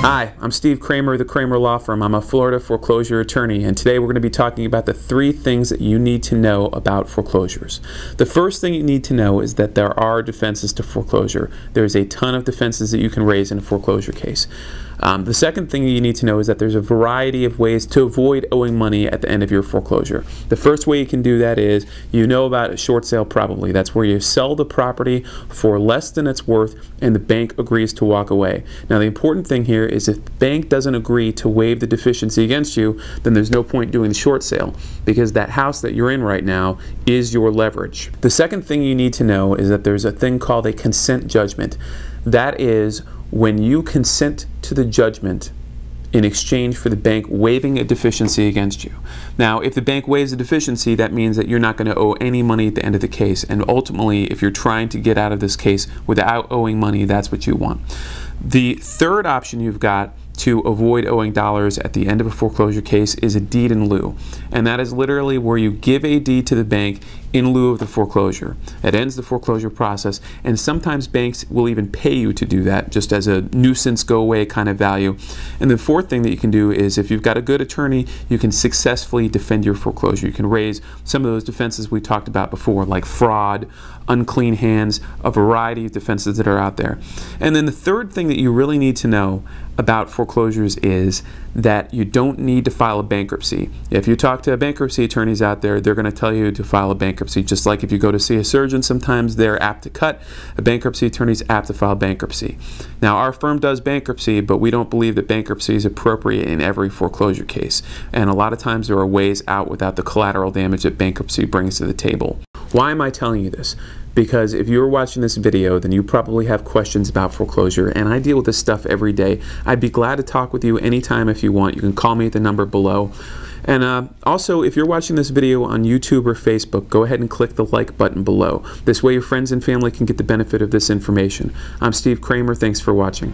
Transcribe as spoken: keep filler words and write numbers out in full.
Hi, I'm Steve Kramer of the Kramer Law Firm. I'm a Florida foreclosure attorney, and today we're going to be talking about the three things that you need to know about foreclosures. The first thing you need to know is that there are defenses to foreclosure. There's a ton of defenses that you can raise in a foreclosure case. Um, the second thing you need to know is that there's a variety of ways to avoid owing money at the end of your foreclosure. The first way you can do that is you know about a short sale probably. That's where you sell the property for less than it's worth and the bank agrees to walk away. Now the important thing here is if the bank doesn't agree to waive the deficiency against you, then there's no point doing the short sale because that house that you're in right now is your leverage. The second thing you need to know is that there's a thing called a consent judgment. That is when you consent to the judgment in exchange for the bank waiving a deficiency against you. Now, if the bank waives a deficiency, that means that you're not going to owe any money at the end of the case. And ultimately, if you're trying to get out of this case without owing money, that's what you want. The third option you've got to avoid owing dollars at the end of a foreclosure case is a deed in lieu. And that is literally where you give a deed to the bank in lieu of the foreclosure. It ends the foreclosure process, and sometimes banks will even pay you to do that just as a nuisance go away kind of value. And the fourth thing that you can do is if you've got a good attorney, you can successfully defend your foreclosure. You can raise some of those defenses we talked about before, like fraud, unclean hands, a variety of defenses that are out there. And then the third thing that you really need to know about foreclosures is that you don't need to file a bankruptcy. If you talk to bankruptcy attorneys out there, they're going to tell you to file a bankruptcy. Just like if you go to see a surgeon, sometimes they're apt to cut. A bankruptcy attorney is apt to file bankruptcy. Now, our firm does bankruptcy, but we don't believe that bankruptcy is appropriate in every foreclosure case. And a lot of times there are ways out without the collateral damage that bankruptcy brings to the table. Why am I telling you this? Because if you're watching this video, then you probably have questions about foreclosure, and I deal with this stuff every day. I'd be glad to talk with you anytime if you want. You can call me at the number below. And uh, also, if you're watching this video on YouTube or Facebook, go ahead and click the like button below. This way your friends and family can get the benefit of this information. I'm Steve Kramer. Thanks for watching.